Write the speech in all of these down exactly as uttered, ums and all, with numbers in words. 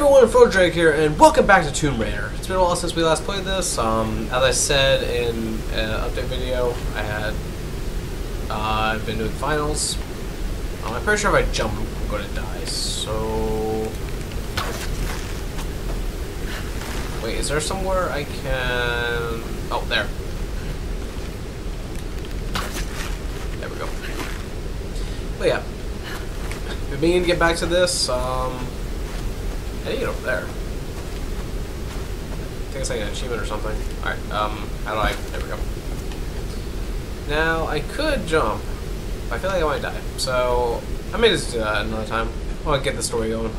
everyone, Fro-Drake here, and welcome back to Tomb Raider. It's been a while since we last played this. Um, as I said in an update video, I had uh, I've been doing finals. Um, I'm pretty sure if I jump, I'm going to die. So wait, is there somewhere I can? Oh, there. There we go. But yeah, we mean to get back to this. Um. I need it over there. I think it's like an achievement or something. Alright, um, how do I... There we go. Now, I could jump, but I feel like I might die. So, I may just do that another time. I want to get the story going.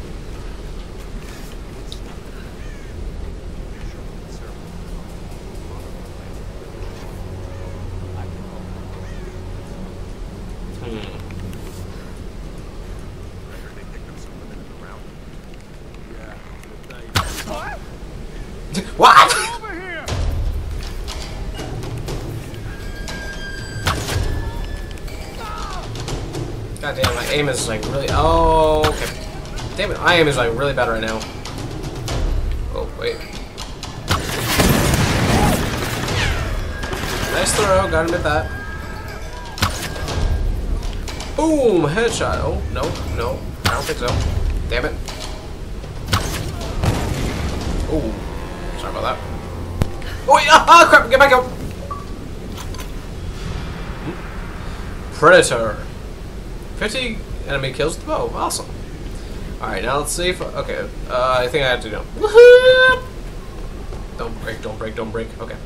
What? Over here. God damn, my aim is like really. Oh, okay. Damn it, my aim is like really bad right now. Oh wait. Nice throw. Gotta admit that. Boom, headshot. Oh no, no, I don't think so. Damn it. Oh. Sorry about that. Oh, wait, ah, ah, crap! Get back up! Hmm. Predator. fifty enemy kills with the bow. Awesome. Alright, now let's see if... Okay, uh, I think I have to jump. Woohoo! Don't break, don't break, don't break. Okay.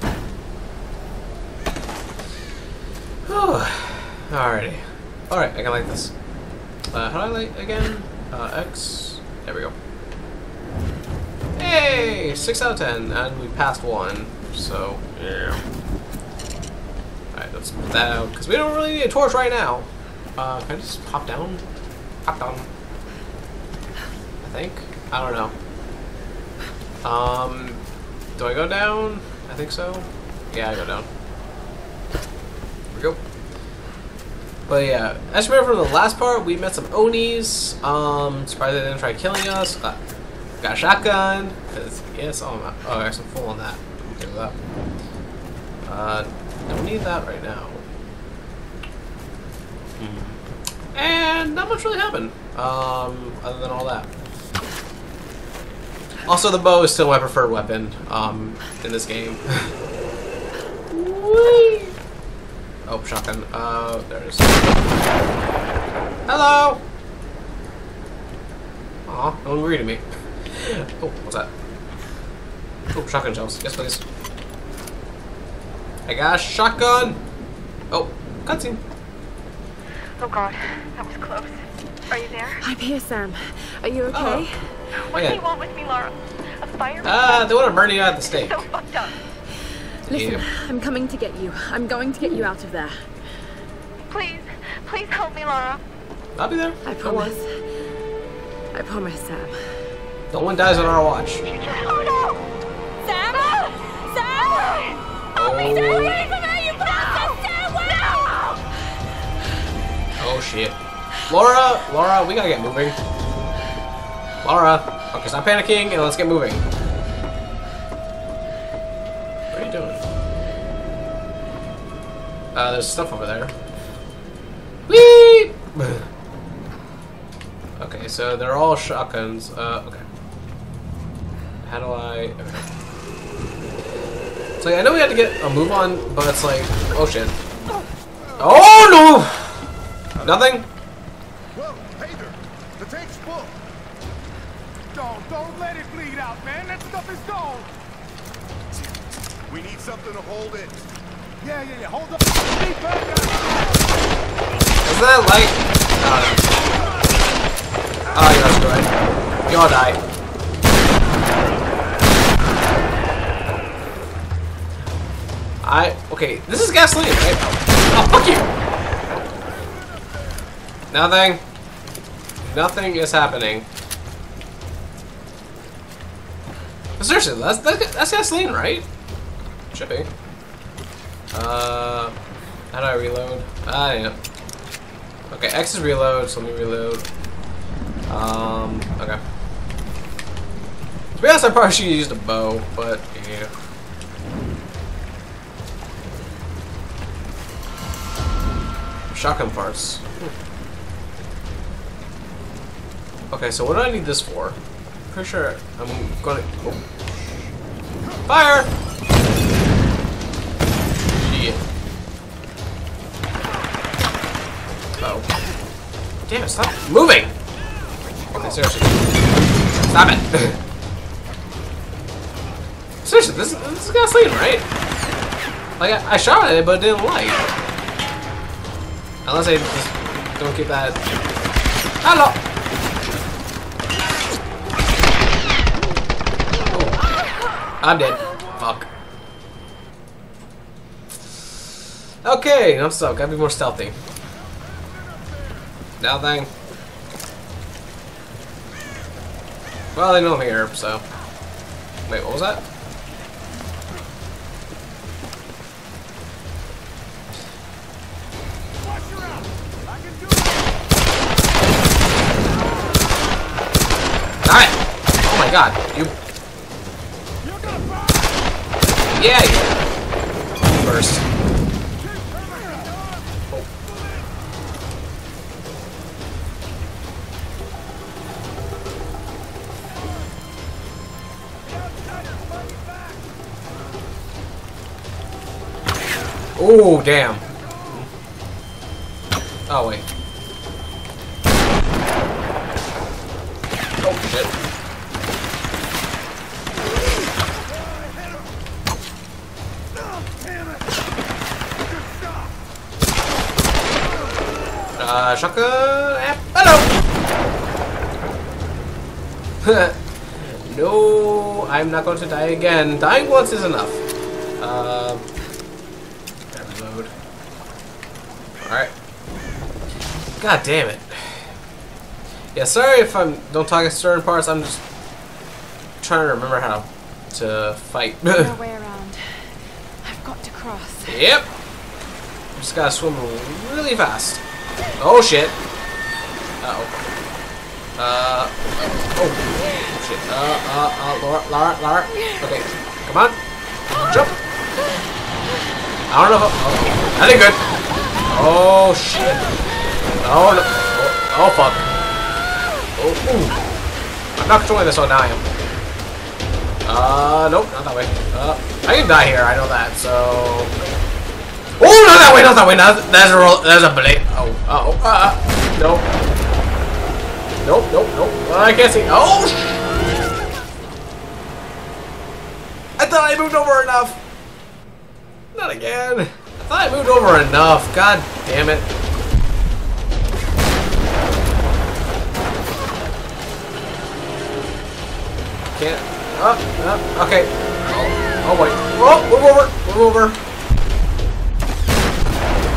Alrighty. Alright, I can light this. Uh, how do I light again? Uh, X. There we go. Hey, six out of ten, and we passed one, so yeah. Alright, let's put that out, because we don't really need a torch right now. Uh, can I just pop down? Pop down. I think? I don't know. Um, do I go down? I think so. Yeah, I go down. Here we go. But yeah, as you remember from the last part, we met some Onis. Um, surprised they didn't try killing us. Uh, Got a shotgun. Yes, oh, I'm oh, actually, I'm full on that. Okay with that. Uh, don't need that right now. Hmm. And not much really happened, um, other than all that. Also, the bow is still my preferred weapon, um, in this game. Whee! Oh, shotgun. Uh, there it is. Hello. Aw, no one greeted me. Oh, what's that? Oh, shotgun shells. Yes, please. I got a shotgun! Oh, cutscene. Oh god, that was close. Are you there? I'm here, Sam. Are you okay? Uh-oh. What do yeah. they want with me, Lara? A fire? Ah, uh, they want to burn you out of the stake. So fucked up. Listen, yeah. I'm coming to get you. I'm going to get you out of there. Please, please help me, Lara. I'll be there. I promise. I promise, Sam. No one dies on our watch. Oh no! Sam! Oh. Sam! Oh, me, Sam! Away from her, you bastard! Sam! No! Oh shit. Laura! Laura, we gotta get moving. Laura! Okay, stop panicking and let's get moving. What are you doing? Uh, there's stuff over there. Whee! Okay, so they're all shotguns. Uh, okay. How do I... Okay. It's like, I know we had to get a move on, but it's like... Oh, shit. Oh, no! Nothing? Well, Peter, the tank's full. Don't, don't let it bleed out, man. That stuff is gone. We need something to hold it. Yeah, yeah, yeah. Hold up. Is that light? I don't know. Oh, you're right. You all die. I, okay, this is gasoline, right? Oh, fuck you! Nothing. Nothing is happening. Seriously, that's, that's, that's gasoline, right? Should be. Uh, how do I reload? Ah, yeah. Okay, X is reload, so let me reload. Um, okay. But yes, I probably should have used a bow, but yeah. Shotgun parts. Hmm. Okay, so what do I need this for? I'm pretty sure I'm gonna... Oh. Fire! Shit. Oh. Damn it, stop moving! Okay, seriously. Stop it! Seriously, this, this is gasoline, right? Like, I, I shot at it, but it didn't light. Unless I just don't get that... Hello! Oh. I'm dead. Fuck. Okay, I'm stuck. Gotta be more stealthy. Nothing. Well, I know I'm here, so... Wait, what was that? God, you. Yeah, yeah. First. Oh, damn. Oh, wait. Oh, shit. Uh, shotgun. Hello. No, I'm not going to die again. Dying once is enough. Uh, reload. All right. God damn it. Yeah, sorry if I'm don't talk at certain parts. I'm just trying to remember how to fight. Another way around. I've got to cross. Yep. Just gotta swim really fast. Oh shit! Uh oh. Uh oh. Oh shit. Uh uh uh. Lara, Lara, Lara. Okay. Come on. Jump. I don't know. If I, oh, that ain't good. Oh shit. Oh no. Oh, oh fuck. Oh. Ooh. I'm not controlling this. Oh, now I am. Uh, nope. Not that way. Uh, I can die here. I know that. So. Oh, not that way, not that way, not that, that's a roll, that's a blade. Oh, uh oh, uh, uh, no. Nope, nope, nope, uh, I can't see. Oh, sh I thought I moved over enough. Not again. I thought I moved over enough, god damn it. Can't, uh, uh, okay. Oh, oh wait, oh, move over, move over.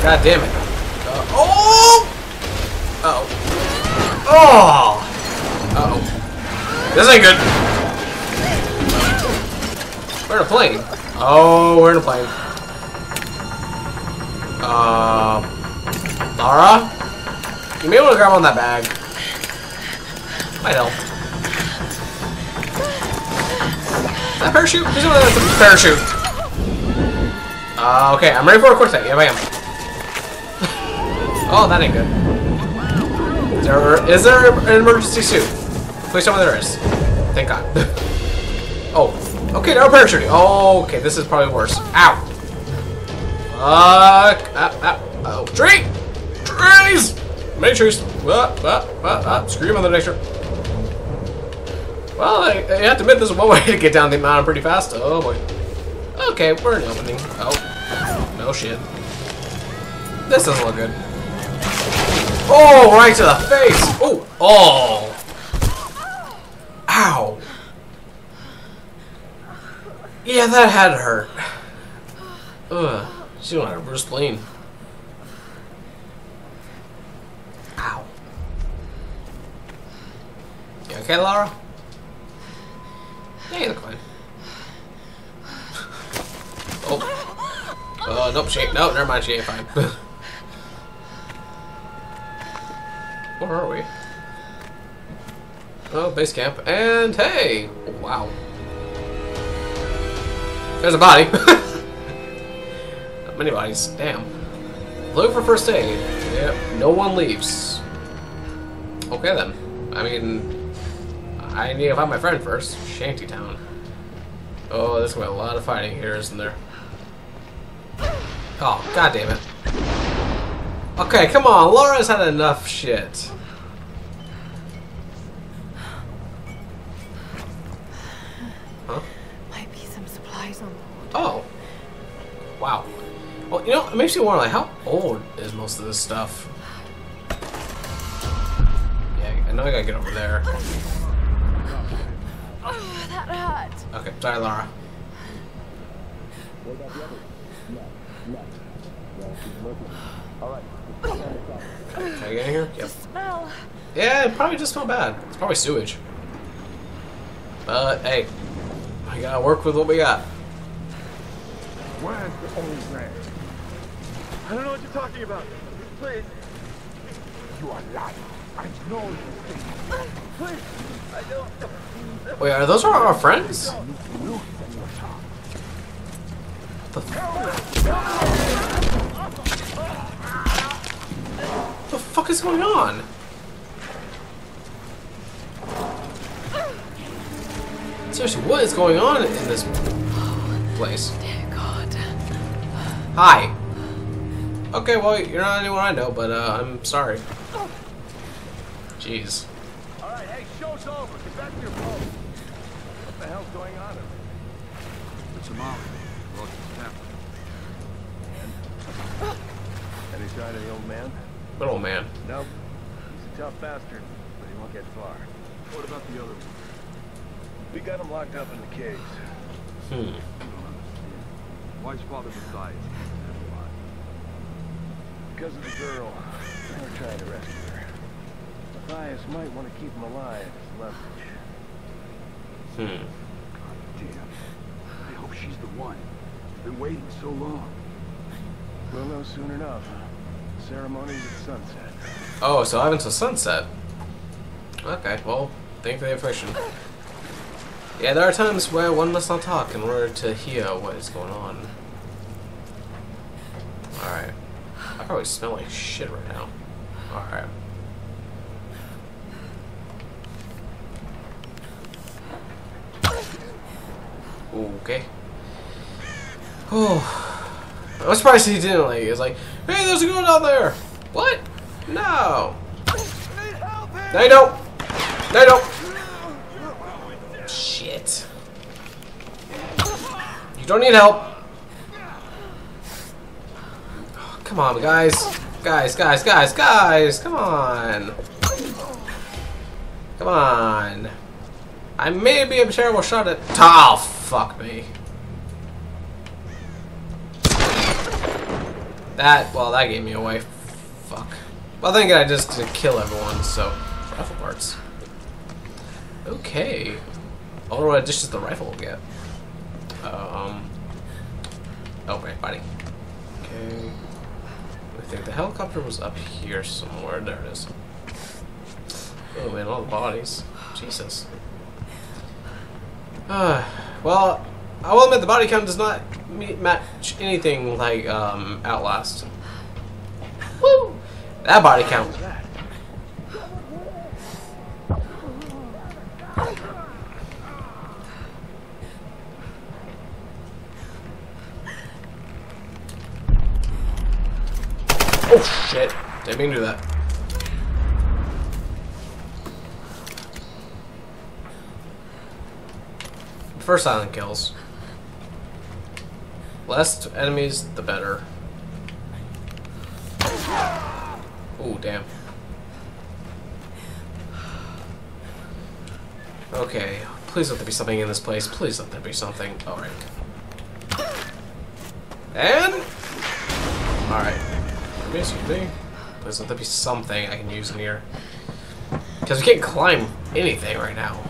God damn it. Uh, oh! Uh oh. Oh! Uh oh. This ain't good. We're in a plane. Oh, we're in a plane. Uh. Lara? You may want to grab on that bag. Might help. Is that a parachute? There's no parachute. Uh, okay, I'm ready for a quick thing. Yeah, I am. Oh, that ain't good. Is there, is there an emergency suit? Please tell me there is. Thank God. Oh. Okay, no parachuting. Oh, okay, this is probably worse. Ow. Fuck. Uh, uh, oh. Tree! Trees! Many trees. Uh, uh, uh, uh. Screw you, Mother Nature. Well, I, I have to admit, this is one way to get down the mountain pretty fast. Oh, boy. Okay, we're in an opening. Oh. No shit. This doesn't look good. Oh, right to the face! Oh! Oh! Ow! Yeah, that had to hurt. Ugh. She went out of her spleen. Ow. You okay, Lara? Yeah, you look fine. Oh. Uh, nope, she ain't. No, never mind, she ain't fine. Where are we? Oh, base camp. And hey! Wow. There's a body. Not many bodies. Damn. Look for first aid. Yep. No one leaves. Okay then. I mean, I need to find my friend first. Shantytown. Oh, there's gonna be a lot of fighting here, isn't there? Oh, god damn it. Okay, come on. Lara's had enough shit. Huh? Might be some supplies on board. Oh. Wow. Well, you know, it makes you wonder, like, how old is most of this stuff? Yeah, I know I gotta get over there. Oh, that hurt. Okay, sorry, Lara. Alright. Can I get in here? Yep. Smell. Yeah, it probably just smelled bad. It's probably sewage. But hey, I gotta work with what we got. Where's the old man? I don't know what you're talking about. Please. You are lying. I know you think. Please. I don't. Wait, are those our friends? What the fuck? What the fuck is going on? Seriously, what is going on in this place? Oh, dear God. Hi. Okay, well, you're not anyone I know, but uh, I'm sorry. Jeez. All right, hey, show's over. Get back to your phone. What the hell's going on? It's a mom. Any sign of the old man? What old man? Nope. He's a tough bastard, but he won't get far. What about the other one? We got him locked up in the cage. Hmm. I don't understand. Why's father Matthias? Because of the girl. They were trying to rescue her. Matthias might want to keep him alive as leverage. Hmm. God damn. I hope she's the one. I've been waiting so long. We'll know soon enough. Ceremonies at sunset. Oh, so I haven't till sunset. Okay, well, thank you for the information. Yeah, there are times where one must not talk in order to hear what is going on. Alright. I probably smell like shit right now. Alright. Okay. Oh. I was surprised he didn't, like, he was like, hey, there's a girl down there! What? No! No, you don't! No, you don't! Shit. You don't need help! Oh, come on, guys. Guys, guys, guys, guys! Come on! Come on! I may be a terrible shot at- Oh, fuck me. That, well, that gave me away. Fuck. Well, I think I just did kill everyone, so. Rifle parts. Okay. I wonder what additions the rifle will get. Um. Oh, wait, buddy. Okay. I think the helicopter was up here somewhere. There it is. Oh, man, all the bodies. Jesus. Uh, well, I will admit the body count does not match anything like um, Outlast. Woo! That body count. Oh shit! Didn't mean to do that. First silent kills. Less enemies, the better. Ooh, damn. Okay, please let there be something in this place. Please let there be something. Alright. And... Alright. Excuse me. Please let there be something I can use in here. Because we can't climb anything right now.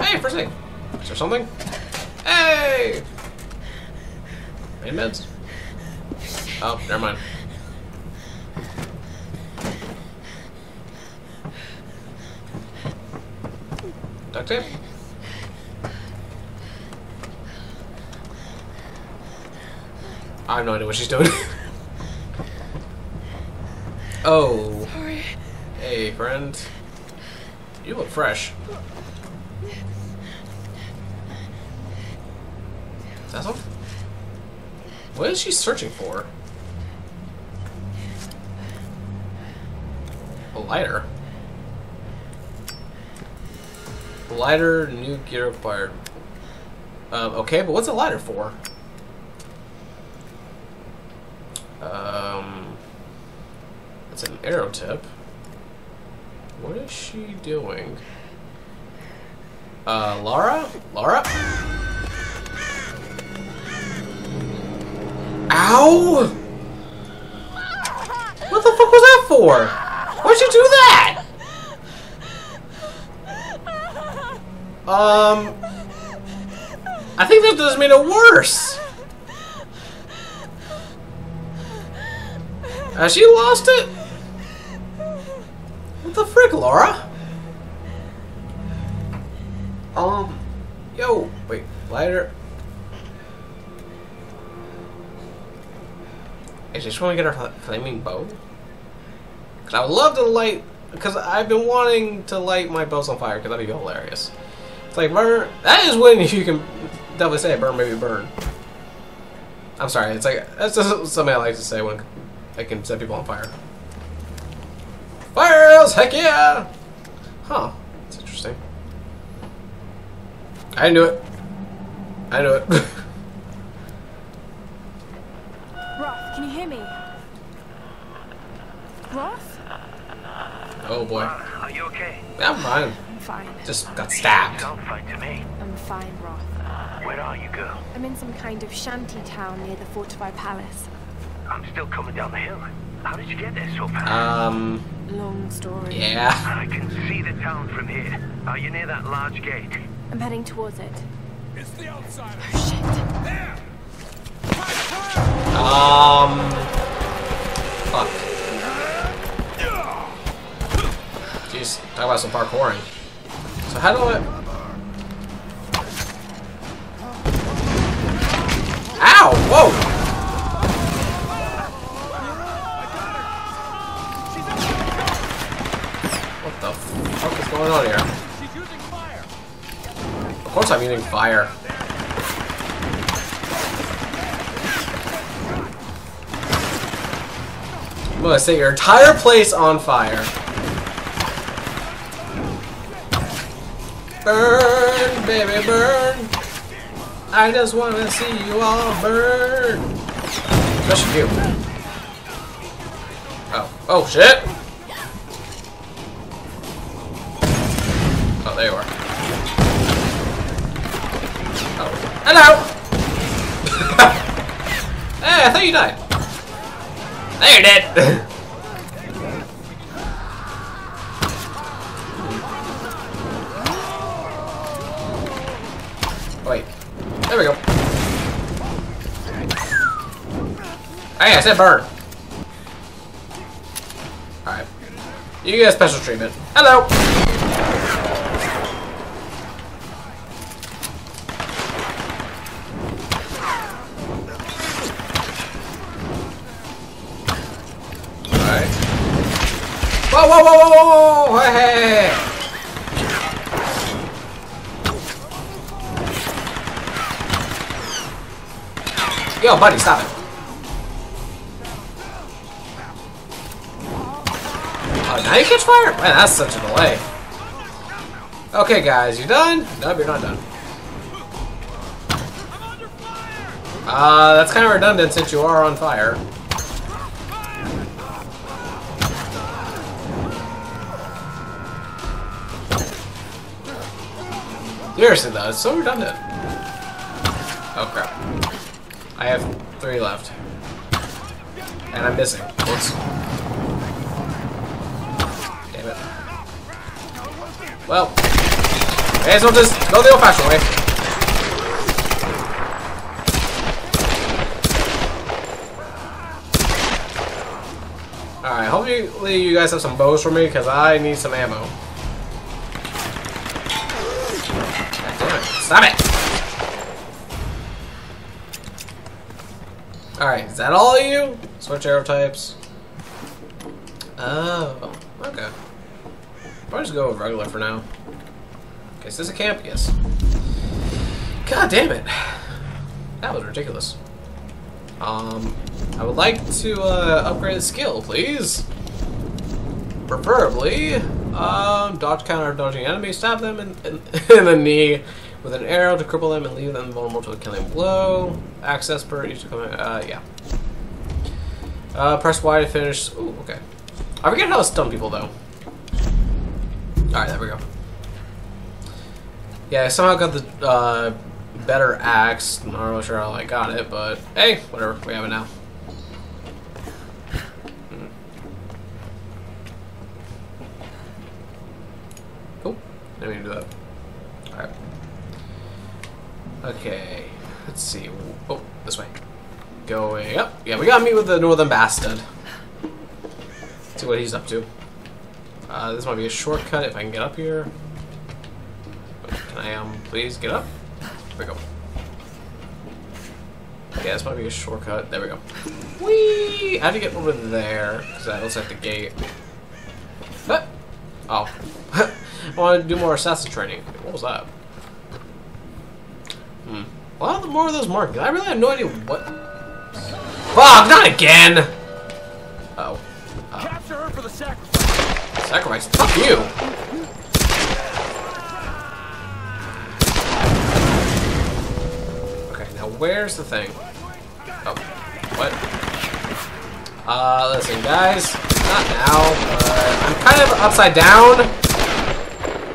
Hey, first thing. Is there something? Hey! Main meds? Oh, never mind. Duct tape? I have no idea what she's doing. Oh. Sorry. Hey, friend. You look fresh. Is that something? What is she searching for? A lighter? Lighter, new gear required. Um, okay, but what's a lighter for? Um, it's an arrow tip. What is she doing? Uh, Lara? Lara? Ow! What the fuck was that for? Why'd you do that? Um... I think that just made it worse! Has she lost it? What the frick, Lara? Um... Yo, wait, lighter... Is she trying to get her flaming bow? Cause I would love to light... Cause I've been wanting to light my bows on fire, cause that'd be hilarious. It's like burn. That is when you can definitely say burn, baby, burn. I'm sorry. It's like that's just something I like to say when I can set people on fire. Fires, heck yeah! Huh? That's interesting. I knew it. I knew it. Roth, can you hear me? Roth? Oh boy. Are you okay? I'm fine. Fine. Just got stabbed. You don't fight to me. I'm fine, Roth. Where are you, girl? I'm in some kind of shanty town near the fortified palace. I'm still coming down the hill. How did you get there so fast? Um. Long story. Yeah. I can see the town from here. Are you near that large gate? I'm heading towards it. It's the outsider. Oh shit. There. Um. Fuck. Jeez, talk about some parkouring. So how do I... Ow! Whoa! What the fuck is going on here? Of course I'm using fire. I'm gonna set your entire place on fire. Burn, baby, burn. I just want to see you all burn. Especially you. Oh, oh shit. Oh, there you are. Oh, hello. Hey, I thought you died. There you did. There we go. Hey, I said burn. Alright. You get a special treatment. Hello! Alright. Whoa, whoa, whoa, whoa, whoa! Hey! Hey, hey. Yo, buddy, stop it. Oh, now you catch fire? Man, that's such a delay. Okay, guys, you done? Nope, you're not done. Uh, that's kind of redundant since you are on fire. Seriously, though, it's so redundant. Oh, crap. I have three left. And I'm missing. Whoops. Damn it. Well, may as well just go the old fashioned way. Alright, hopefully you guys have some bows for me because I need some ammo. God damn it. Stop it! Alright, is that all of you? Switch arrow types. Oh, okay. Probably just go with regular for now. Guess this is a camp, yes. God damn it. That was ridiculous. Um, I would like to uh, upgrade the skill, please. Preferably, um, dodge counter dodging enemies, stab them in, in, in the knee with an arrow to cripple them and leave them vulnerable to a killing blow. Access per each coming. Uh, yeah. Uh, press Y to finish. Ooh, okay. I forget how to stun people though. All right, there we go. Yeah, I somehow got the uh, better axe. I'm not really sure how I got it, but hey, whatever. We have it now. I need to do that. Alright. Okay. Let's see. Oh, this way. Going up. Yeah, we gotta meet with the northern bastard. Let's see what he's up to. Uh, this might be a shortcut if I can get up here. Can I, um, please get up? There we go. Yeah, this might be a shortcut. There we go. Whee! I have to get over there, because that looks like the gate. Ah! Oh. I want to do more assassin training. What was that? Hmm. A lot more of those markings. I really have no idea what. Fuck! Not again! Uh oh. Uh. Capture her for the sacrifice. Sacrifice? Fuck you! Okay, now where's the thing? Oh. What? Uh, listen, guys. Not now, but I'm kind of upside down.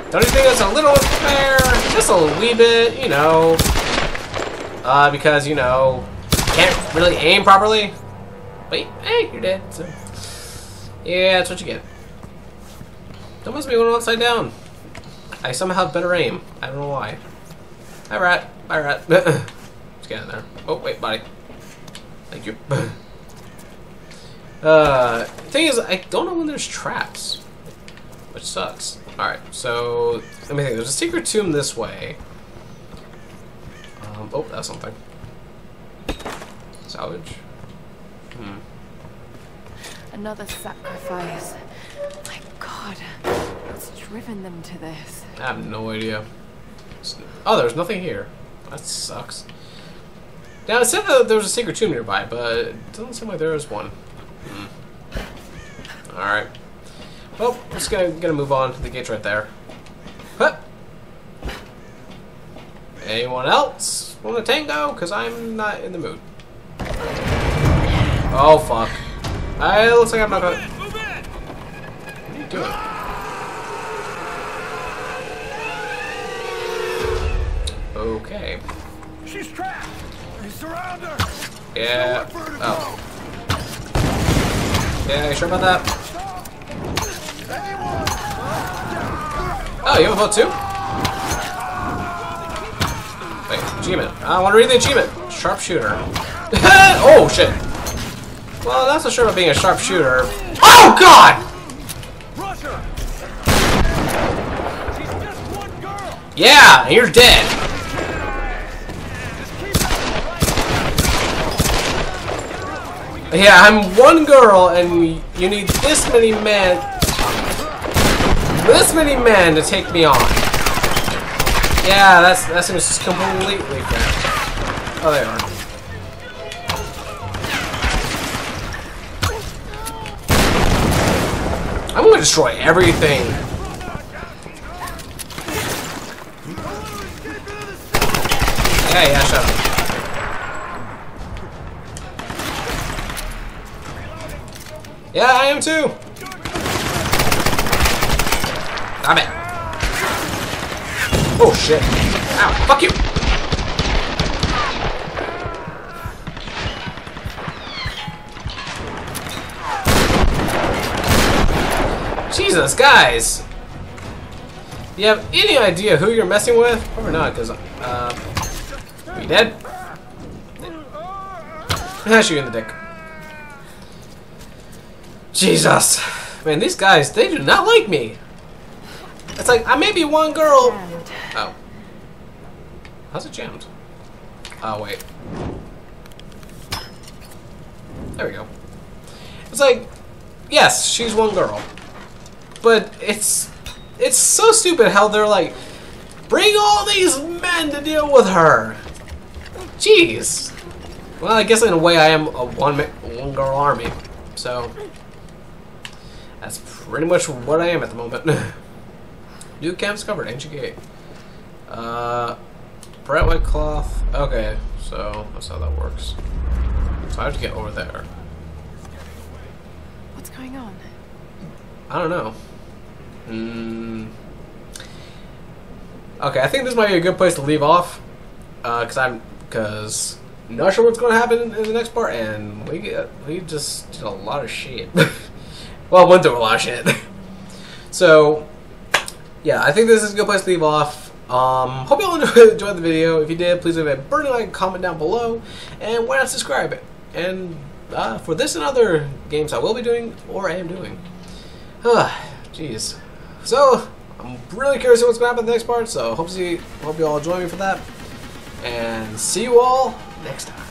Don't you think that's a little unfair? Just a wee bit, you know. Uh, because, you know, can't really aim properly. Wait, hey, you're dead. So. Yeah, that's what you get. Don't miss me when I'm upside down. I somehow have better aim. I don't know why. Hi, rat. Hi, rat. Let's get in there. Oh, wait, buddy. Thank you. uh, thing is, I don't know when there's traps. Which sucks. Alright, so, let me think. There's a secret tomb this way. Um, oh, that's something. Salvage. Hmm. Another sacrifice. My god. What's driven them to this? I have no idea. Oh, there's nothing here. That sucks. Now, it said that there was a secret tomb nearby, but it doesn't seem like there is one. Hmm. Alright. Well, I'm just gonna, gonna move on to the gates right there. Huh. Anyone else want a tango? Because I'm not in the mood. Oh, fuck. I looks like I'm not gonna... Move in, move in. What are you doing? Okay. She's trapped. You surround her. Yeah. Oh. Yeah, you sure about that? Oh, you have a vote too? Wait, achievement. I want to read the achievement. Sharpshooter. Oh, shit. Well, that's not sure about being a sharpshooter. Oh, God! Yeah, and you're dead. Yeah, I'm one girl, and you need this many men. This many men to take me on. Yeah, that's that seems completely fair. Oh, they are. I'm gonna destroy everything. Yeah, yeah, shut up. Yeah, I am too. Damn it. Oh shit. Ow, fuck you. Jesus, guys. Do you have any idea who you're messing with? Probably not, because, uh, are you dead? I shoot you in the dick. Jesus. Man, these guys, they do not like me. It's like, I may be one girl. Oh. How's it jammed? Oh, wait. There we go. It's like, yes, she's one girl. But it's it's so stupid how they're like, bring all these men to deal with her. Jeez. Well, I guess in a way I am a one one girl army. So that's pretty much what I am at the moment. New camp's covered, ancient gate. Uh bright white cloth. Okay, so that's how that works. So I have to get over there. What's going on? I don't know. Mm. Okay, I think this might be a good place to leave off, uh, cause I'm, cause not sure what's going to happen in, in the next part, and we get, we just did a lot of shit. Well, went through a lot of shit. So, yeah, I think this is a good place to leave off. Um, hope you all enjoyed, enjoyed the video. If you did, please leave a burning like, comment down below, and why not subscribe? And uh, for this and other games I will be doing or I am doing. Jeez. So I'm really curious what's going to happen in the next part. So hope you hope you all join me for that, and see you all next time.